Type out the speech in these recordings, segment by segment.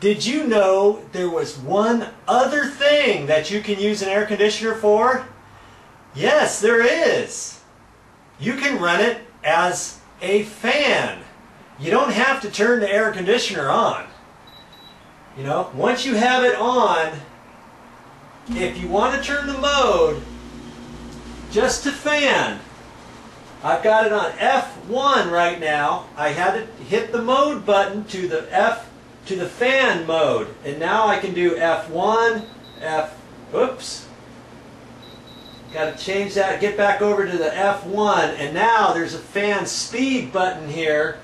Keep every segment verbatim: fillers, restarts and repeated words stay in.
Did you know there was one other thing that you can use an air conditioner for? Yes, there is. You can run it as a fan. You don't have to turn the air conditioner on. You know, once you have it on, if you want to turn the mode just to fan, I've got it on F one right now. I had to hit the mode button to the F to the fan mode, and now I can do F one, F, oops, got to change that, get back over to the F one, and now there's a fan speed button here,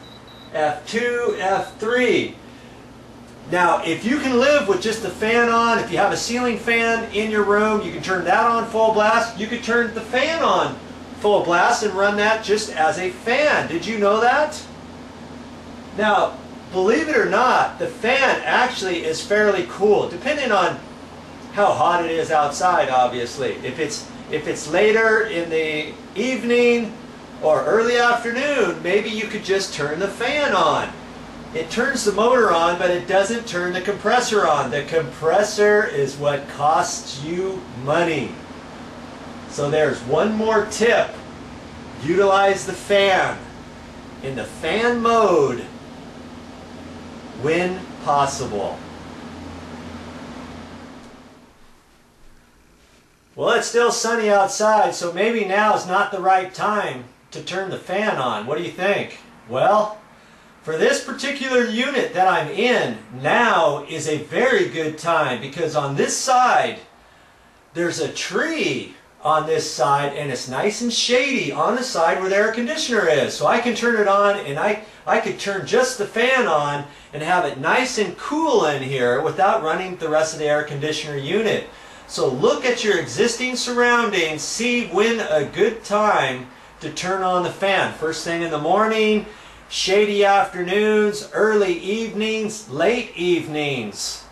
F two, F three. Now if you can live with just the fan on, if you have a ceiling fan in your room, you can turn that on full blast. You could turn the fan on full blast and run that just as a fan. Did you know that? Now, believe it or not, the fan actually is fairly cool, depending on how hot it is outside, obviously. If it's, if it's later in the evening or early afternoon, maybe you could just turn the fan on. It turns the motor on, but it doesn't turn the compressor on. The compressor is what costs you money. So there's one more tip. Utilize the fan in the fan mode when possible. Well, it's still sunny outside, so maybe now is not the right time to turn the fan on. What do you think? Well, for this particular unit that I'm in, now is a very good time, because on this side, there's a tree on this side, and it's nice and shady on the side where the air conditioner is. So I can turn it on, and I, I could turn just the fan on and have it nice and cool in here without running the rest of the air conditioner unit. So look at your existing surroundings, see when a good time to turn on the fan. First thing in the morning, shady afternoons, early evenings, late evenings.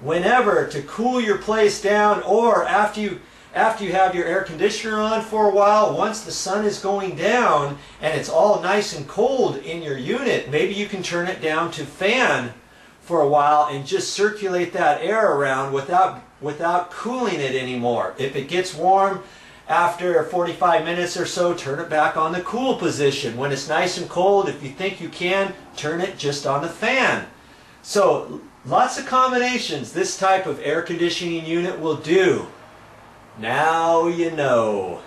Whenever to cool your place down, or after you after you have your air conditioner on for a while, once the sun is going down and it's all nice and cold in your unit, maybe you can turn it down to fan for a while and just circulate that air around without without cooling it anymore. If it gets warm after forty-five minutes or so, turn it back on the cool position. When it's nice and cold, if you think you can, turn it just on the fan. So lots of combinations this type of air conditioning unit will do. Now you know.